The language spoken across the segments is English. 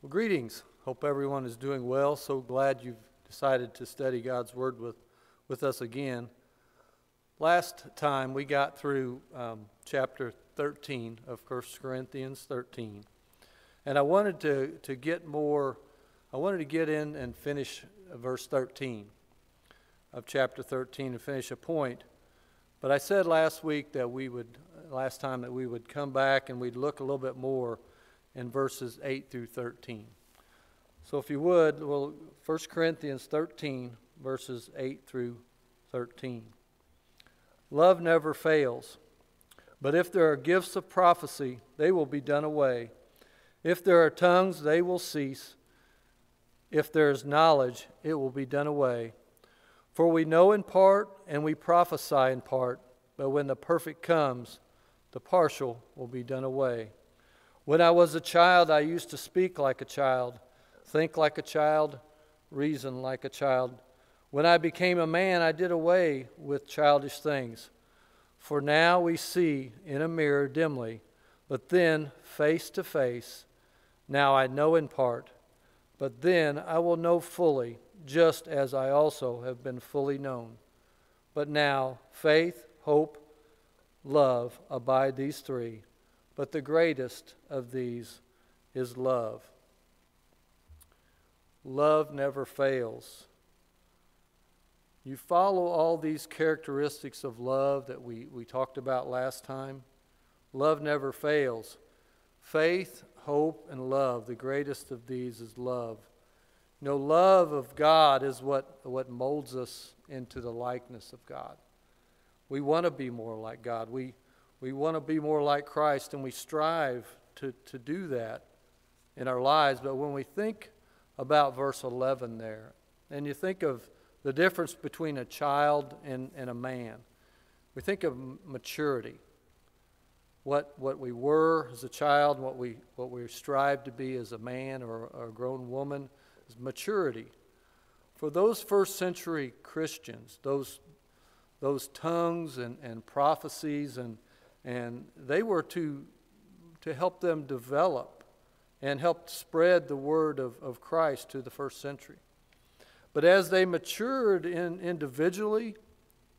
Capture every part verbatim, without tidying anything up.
Well, greetings. Hope everyone is doing well. So glad you've decided to study God's Word with, with us again. Last time we got through um, chapter thirteen of First Corinthians thirteen. And I wanted to, to get more, I wanted to get in and finish verse thirteen of chapter thirteen and finish a point. But I said last week that we would, last time that we would come back and we'd look a little bit more in verses eight through thirteen. So if you would, well, First Corinthians thirteen, verses eight through thirteen. Love never fails, but if there are gifts of prophecy, they will be done away. If there are tongues, they will cease. If there is knowledge, it will be done away. For we know in part, and we prophesy in part, but when the perfect comes, the partial will be done away. When I was a child, I used to speak like a child, think like a child, reason like a child. When I became a man, I did away with childish things. For now we see in a mirror dimly, but then face to face. Now I know in part, but then I will know fully, just as I also have been fully known. But now faith, hope, love abide these three. But the greatest of these is love. Love never fails. You follow all these characteristics of love that we, we talked about last time. Love never fails. Faith, hope, and love. The greatest of these is love. You know, love of God is what, what molds us into the likeness of God. We want to be more like God. We We want to be more like Christ, and we strive to, to do that in our lives. But when we think about verse eleven there, and you think of the difference between a child and, and a man, we think of maturity. What, what we were as a child, what we, what we strive to be as a man or, or a grown woman is maturity. For those first century Christians, those, those tongues and, and prophecies and And they were to, to help them develop and help spread the word of, of Christ to the first century. But as they matured in individually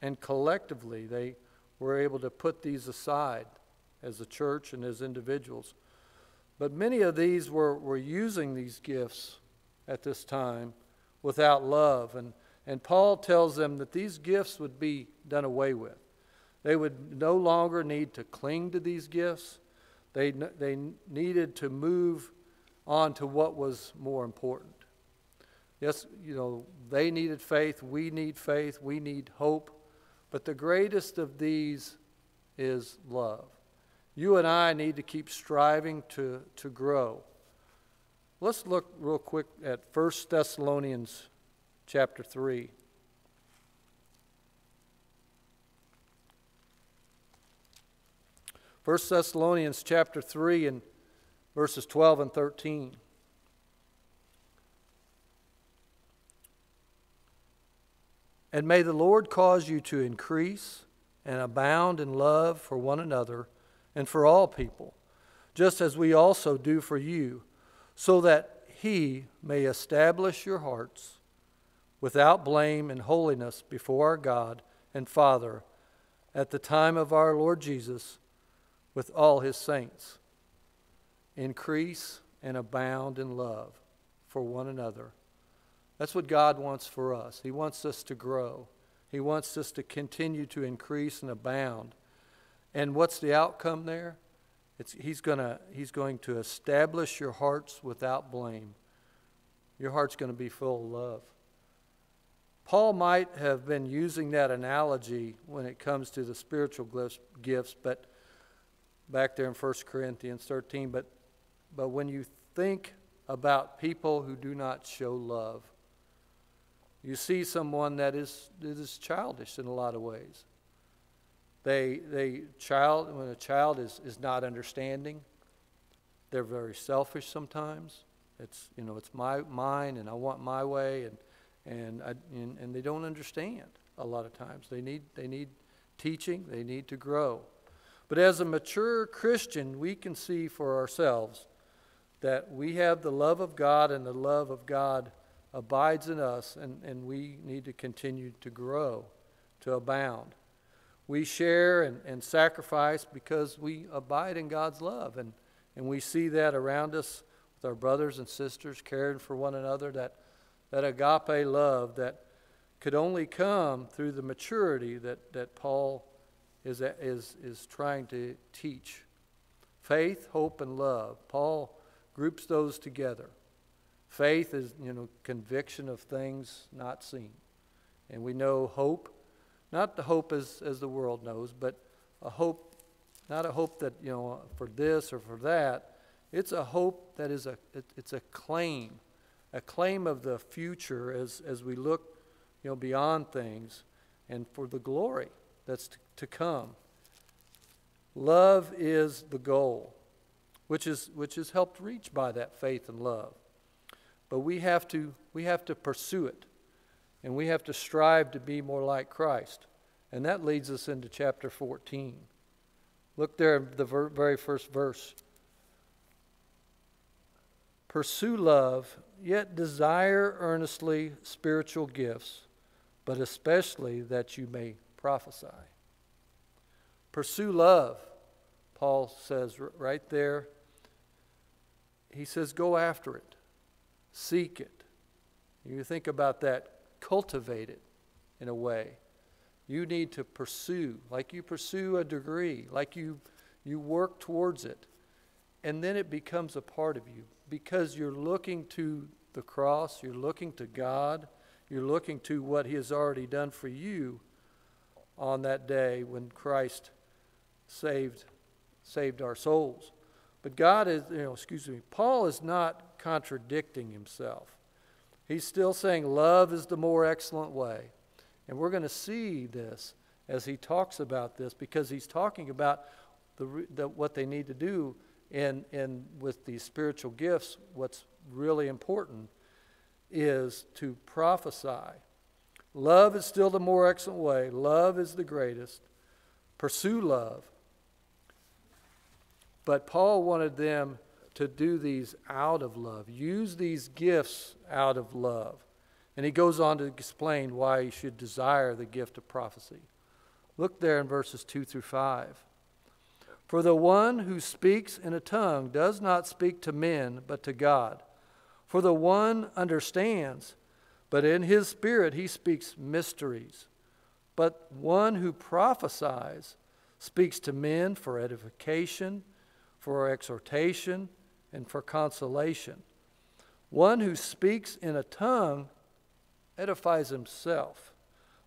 and collectively, they were able to put these aside as a church and as individuals. But many of these were, were using these gifts at this time without love. And, and Paul tells them that these gifts would be done away with. They would no longer need to cling to these gifts. They, they needed to move on to what was more important. Yes, you know, they needed faith. We need faith. We need hope. But the greatest of these is love. You and I need to keep striving to, to grow. Let's look real quick at First Thessalonians chapter three. First Thessalonians chapter three and verses twelve and thirteen. And may the Lord cause you to increase and abound in love for one another and for all people, just as we also do for you, so that He may establish your hearts without blame in holiness before our God and Father at the time of our Lord Jesus with all His saints. Increase and abound in love for one another. That's what God wants for us. He wants us to grow. He wants us to continue to increase and abound. And what's the outcome there? It's, he's, gonna, he's going to establish your hearts without blame. Your heart's going to be full of love. Paul might have been using that analogy when it comes to the spiritual gifts, but back there in First Corinthians thirteen, but, but when you think about people who do not show love, you see someone that is, that is childish in a lot of ways. They, they child, when a child is, is not understanding, they're very selfish sometimes. It's, you know, it's my, mine and I want my way, and, and, I, and, and they don't understand a lot of times. They need, they need teaching, they need to grow. But as a mature Christian, we can see for ourselves that we have the love of God and the love of God abides in us, and, and we need to continue to grow, to abound. We share and, and sacrifice because we abide in God's love, and, and we see that around us with our brothers and sisters caring for one another, that, that agape love that could only come through the maturity that, that Paul is, is, is trying to teach. Faith, hope, and love. Paul groups those together. Faith is, you know, conviction of things not seen. And we know hope, not the hope as, as the world knows, but a hope, not a hope that, you know, for this or for that. It's a hope that is a, it, it's a claim, a claim of the future as, as we look, you know, beyond things and for the glory that's to, to come. Love is the goal, which is, which is helped reach by that faith and love. But we have to, we have to pursue it, and we have to strive to be more like Christ. And that leads us into chapter fourteen. Look there at the ver- very first verse. Pursue love, yet desire earnestly spiritual gifts, but especially that you may prophesy. Pursue love, Paul says right there. He says, go after it. Seek it. You think about that. Cultivate it in a way. You need to pursue, like you pursue a degree, like you, you work towards it. And then it becomes a part of you because you're looking to the cross, you're looking to God, you're looking to what He has already done for you on that day when Christ saved, saved our souls. But God is, you know, excuse me, Paul is not contradicting himself. He's still saying love is the more excellent way. And we're going to see this as he talks about this, because he's talking about the, the, what they need to do in, in with these spiritual gifts. What's really important is to prophesy. Love is still the more excellent way. Love is the greatest. Pursue love. But Paul wanted them to do these out of love. Use these gifts out of love. And he goes on to explain why you should desire the gift of prophecy. Look there in verses two through five. For the one who speaks in a tongue does not speak to men, but to God. For the one understands, but in his spirit he speaks mysteries. But one who prophesies speaks to men for edification, for exhortation, and for consolation. One who speaks in a tongue edifies himself,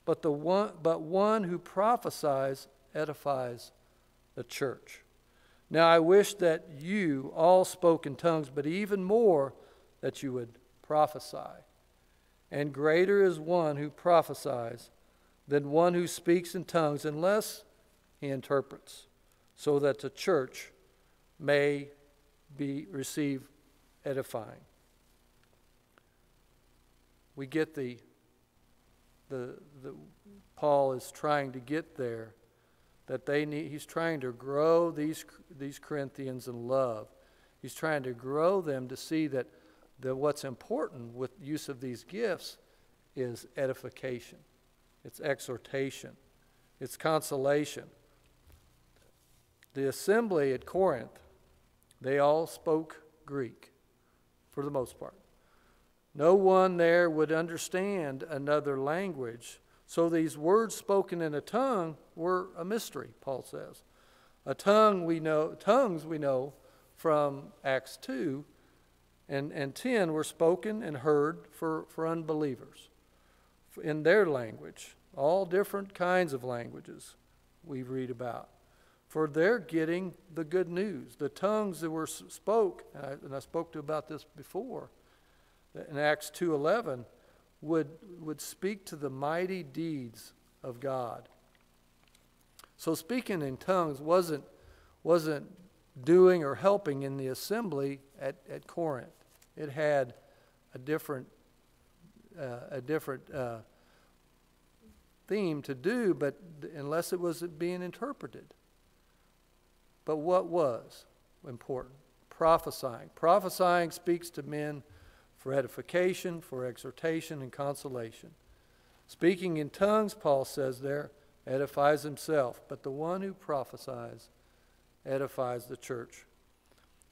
but the one, but one who prophesies edifies the church. Now I wish that you all spoke in tongues, but even more that you would prophesy. And greater is one who prophesies than one who speaks in tongues, unless he interprets, so that the church may be receive edifying. We get the, the the Paul is trying to get there, that they need. He's trying to grow these these Corinthians in love. He's trying to grow them to see that the what's important with use of these gifts is edification, it's exhortation, it's consolation. The assembly at Corinth, they all spoke Greek, for the most part. No one there would understand another language, so these words spoken in a tongue were a mystery, Paul says. A tongue we know, tongues we know from Acts two and, and ten were spoken and heard for, for unbelievers in their language, all different kinds of languages we read about. For they're getting the good news. The tongues that were spoke, and I, and I spoke to about this before, in Acts two eleven, would, would speak to the mighty deeds of God. So speaking in tongues wasn't, wasn't doing or helping in the assembly at, at Corinth. It had a different, uh, a different uh, theme to do, but unless it was being interpreted. But what was important? prophesying. Prophesying speaks to men for edification, for exhortation, and consolation. Speaking in tongues, Paul says there, edifies himself, but the one who prophesies edifies the church.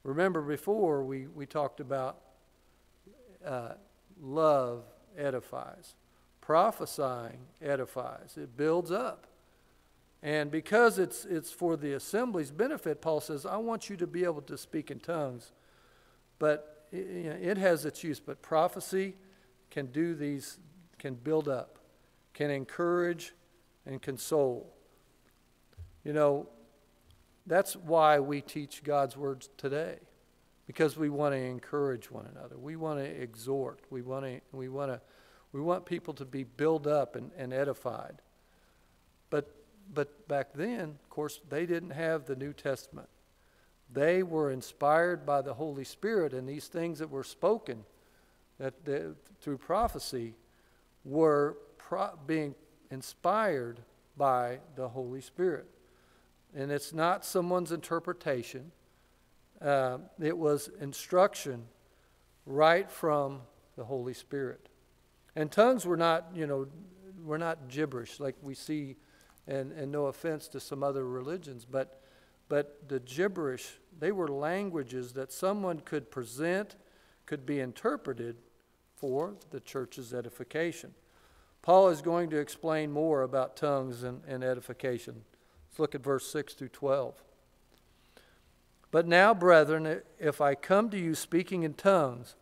Remember before we, we talked about uh, love edifies. Prophesying edifies. It builds up. And because it's, it's for the assembly's benefit, Paul says, I want you to be able to speak in tongues. But it, you know, it has its use. But prophecy can do these, can build up, can encourage and console. You know, that's why we teach God's words today, because we want to encourage one another. We want to exhort. We want to, we want to, we want people to be built up and, and edified. But But back then, of course, they didn't have the New Testament. They were inspired by the Holy Spirit, and these things that were spoken that, that through prophecy were pro being inspired by the Holy Spirit. And it's not someone's interpretation. Uh, it was instruction right from the Holy Spirit. And tongues were not, you know, were not gibberish like we see. And, and no offense to some other religions, but, but the gibberish, they were languages that someone could present, could be interpreted for the church's edification. Paul is going to explain more about tongues and, and edification. Let's look at verse six through twelve. But now, brethren, if I come to you speaking in tongues,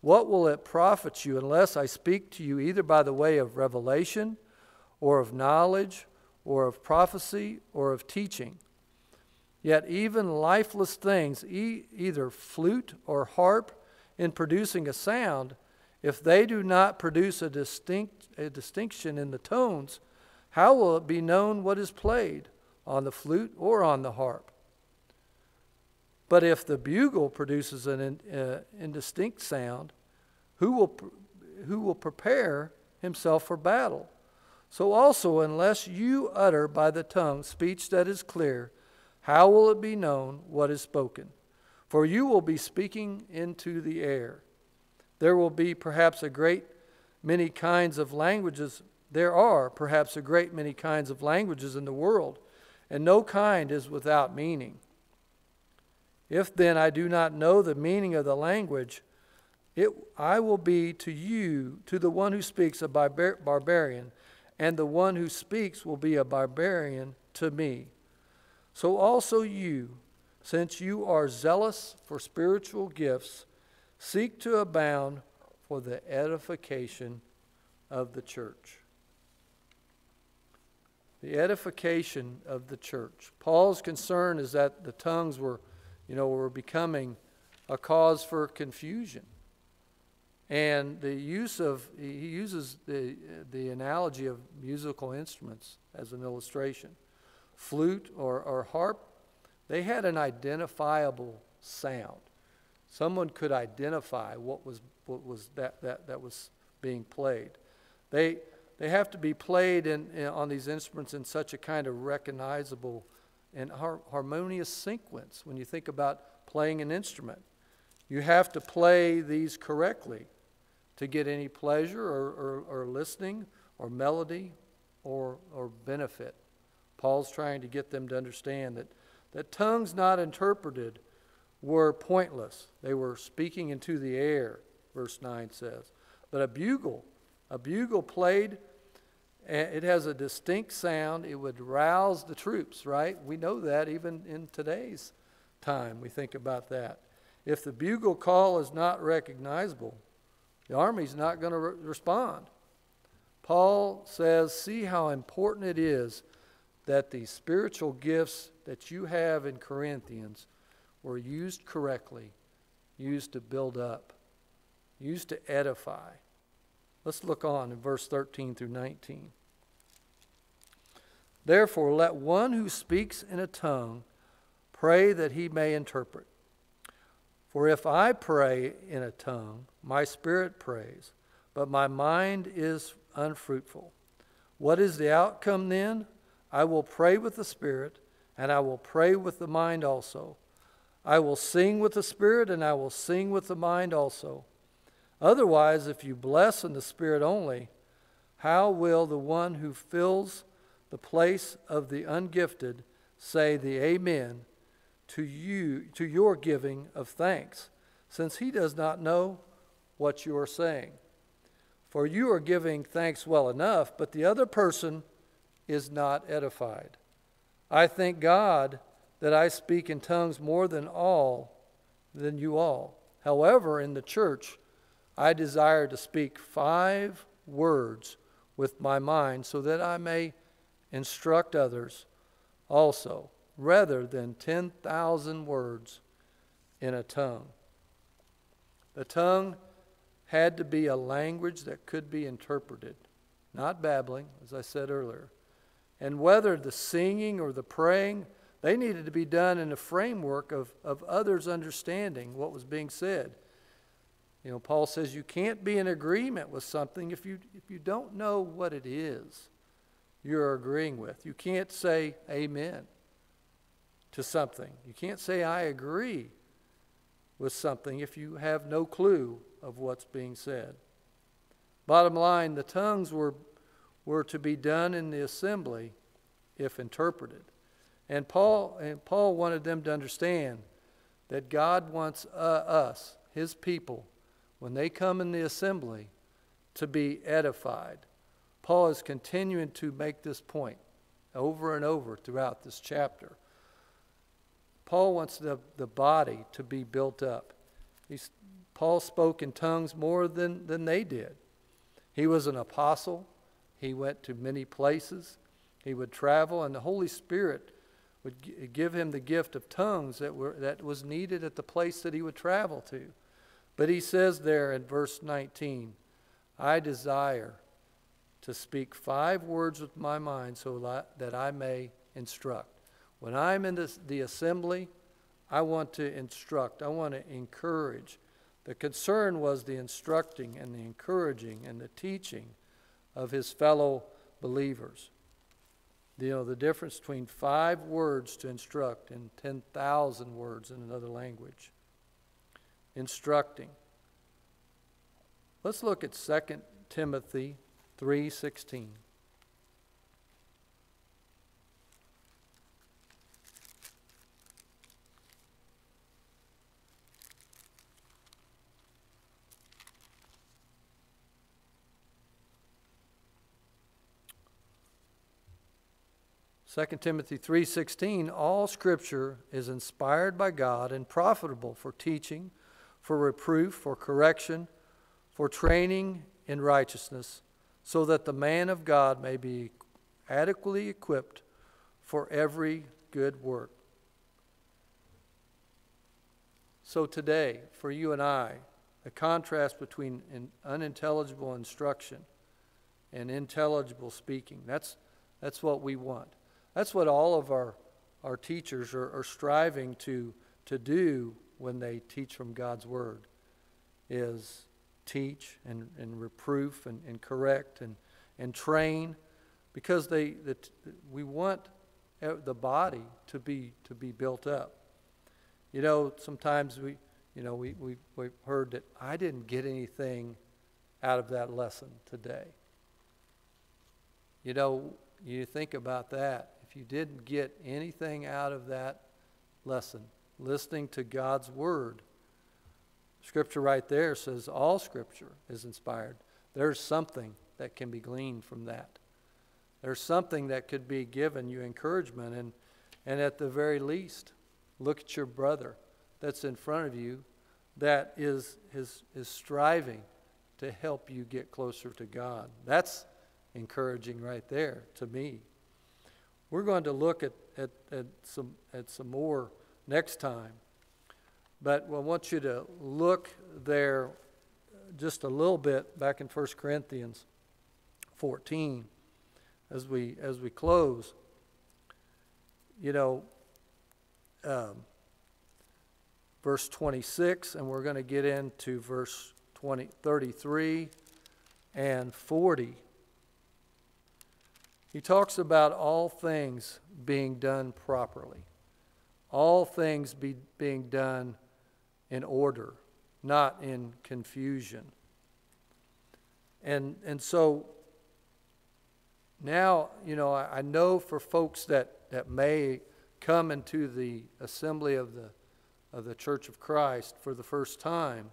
what will it profit you unless I speak to you either by the way of revelation or of knowledge, or of prophecy, or of teaching? Yet even lifeless things, e either flute or harp, in producing a sound, if they do not produce a, distinct, a distinction in the tones, how will it be known what is played, on the flute or on the harp? But if the bugle produces an in, uh, indistinct sound, who will, who will prepare himself for battle? So also, unless you utter by the tongue speech that is clear, how will it be known what is spoken? For you will be speaking into the air. There will be perhaps a great many kinds of languages. There are perhaps a great many kinds of languages in the world, and no kind is without meaning. If then I do not know the meaning of the language, it, I will be to you, to the one who speaks, a barbar barbarian, and the one who speaks will be a barbarian to me. So also you, since you are zealous for spiritual gifts, seek to abound for the edification of the church. The edification of the church. Paul's concern is that the tongues were, you know, were becoming a cause for confusion. And the use of, he uses the, the analogy of musical instruments as an illustration. Flute or, or harp, they had an identifiable sound. Someone could identify what was, what was that, that, that was being played. They, they have to be played in, in, on these instruments in such a kind of recognizable and har harmonious sequence when you think about playing an instrument. You have to play these correctly to get any pleasure or, or, or listening or melody or, or benefit. Paul's trying to get them to understand that, that tongues not interpreted were pointless. They were speaking into the air, verse nine says. But a bugle, a bugle played, it has a distinct sound. It would rouse the troops, right? We know that even in today's time. We think about that. If the bugle call is not recognizable, the army's not going to re respond. Paul says, see how important it is that the spiritual gifts that you have in Corinthians were used correctly, used to build up, used to edify. Let's look on in verse thirteen through nineteen. Therefore, let one who speaks in a tongue pray that he may interpret. For if I pray in a tongue, my spirit prays, but my mind is unfruitful. What is the outcome then? I will pray with the spirit, and I will pray with the mind also. I will sing with the spirit, and I will sing with the mind also. Otherwise, if you bless in the spirit only, how will the one who fills the place of the ungifted say the amen to you, to your giving of thanks, since he does not know what you are saying? For you are giving thanks well enough, but the other person is not edified. I thank God that I speak in tongues more than all, than you all. However, in the church, I desire to speak five words with my mind, so that I may instruct others also, rather than ten thousand words in a tongue. The tongue had to be a language that could be interpreted, not babbling, as I said earlier. And whether the singing or the praying, they needed to be done in the framework of, of others understanding what was being said. You know, Paul says you can't be in agreement with something if you, if you don't know what it is you're agreeing with. You can't say amen to something. You can't say I agree with something if you have no clue of what's being said. Bottom line, the tongues were, were to be done in the assembly if interpreted. And Paul, and Paul wanted them to understand that God wants uh, us, his people, when they come in the assembly, to be edified. Paul is continuing to make this point over and over throughout this chapter. Paul wants the, the body to be built up. He's, Paul spoke in tongues more than, than they did. He was an apostle. He went to many places. He would travel, and the Holy Spirit would g give him the gift of tongues that, were, that was needed at the place that he would travel to. But he says there in verse nineteen, I desire to speak five words with my mind so that I may instruct. When I'm in this, the assembly, I want to instruct. I want to encourage. The concern was the instructing and the encouraging and the teaching of his fellow believers. You know, the difference between five words to instruct and ten thousand words in another language. Instructing. Let's look at Second Timothy three sixteen. Second Timothy three sixteen, all scripture is inspired by God and profitable for teaching, for reproof, for correction, for training in righteousness, so that the man of God may be adequately equipped for every good work. So today, for you and I, the contrast between unintelligible instruction and intelligible speaking, that's, that's what we want. That's what all of our, our teachers are, are striving to, to do when they teach from God's Word, is teach and, and reproof and, and correct and, and train, because they, the, we want the body to be, to be built up. You know, sometimes we, you know, we, we, we've heard that I didn't get anything out of that lesson today. You know, you think about that. If you didn't get anything out of that lesson, listening to God's Word, Scripture right there says all Scripture is inspired. There's something that can be gleaned from that. There's something that could be given you encouragement. And, and at the very least, look at your brother that's in front of you that is, is, is striving to help you get closer to God. That's encouraging right there to me. We're going to look at, at, at, some, at some more next time. But I want you to look there just a little bit back in First Corinthians fourteen as we, as we close. You know, um, verse twenty-six, and we're going to get into verse thirty-three and forty. He talks about all things being done properly. all things be being done in order, not in confusion. And and so now, you know, I, I know for folks that, that may come into the assembly of the of the Church of Christ for the first time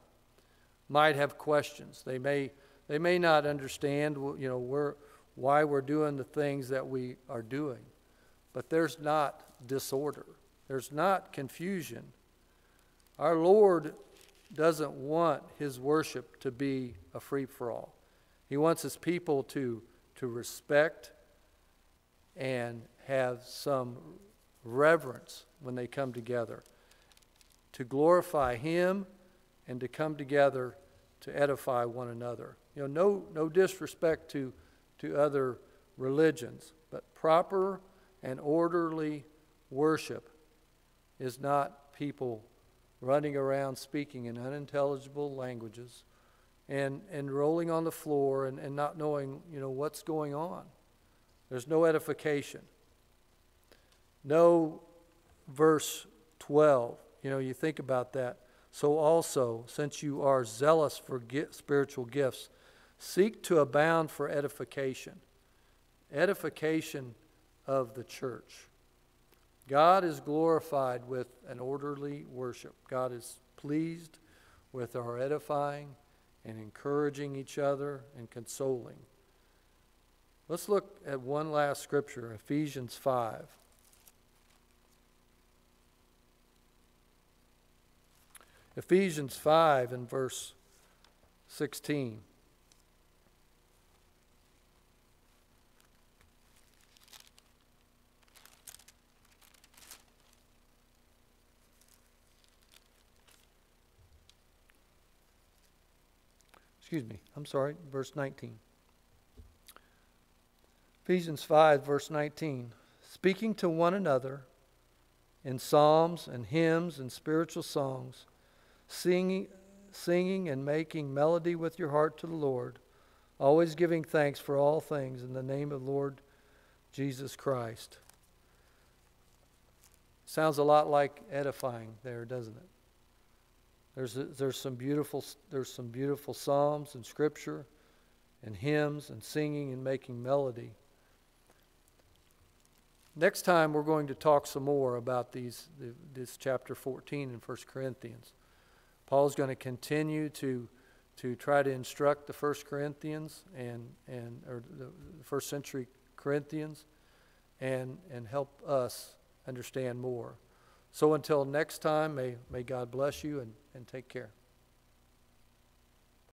might have questions. They may they may not understand, you know, we're, why we're doing the things that we are doing. But there's not disorder. There's not confusion. Our Lord doesn't want his worship to be a free-for-all. He wants his people to, to respect and have some reverence when they come together, to glorify him and to come together to edify one another. You know, no, no disrespect to, to other religions, but proper and orderly worship is not people running around speaking in unintelligible languages and, and rolling on the floor and, and not knowing, you know, what's going on. There's no edification. No verse twelve. You know, you think about that. So also, since you are zealous for spiritual gifts, seek to abound for edification. Edification of the church. God is glorified with an orderly worship. God is pleased with our edifying and encouraging each other and consoling. Let's look at one last scripture, Ephesians five. Ephesians five and verse sixteen. Excuse me, I'm sorry, verse nineteen. Ephesians five, verse nineteen. Speaking to one another in psalms and hymns and spiritual songs, Singing, singing and making melody with your heart to the Lord, always giving thanks for all things in the name of Lord Jesus Christ. Sounds a lot like edifying there, doesn't it? There's there's some beautiful there's some beautiful psalms and scripture, and hymns and singing and making melody. Next time we're going to talk some more about these this chapter fourteen in First Corinthians. Paul's going to continue to, to try to instruct the first Corinthians and, and or the first century Corinthians and, and help us understand more. So until next time, may, may God bless you and, and take care.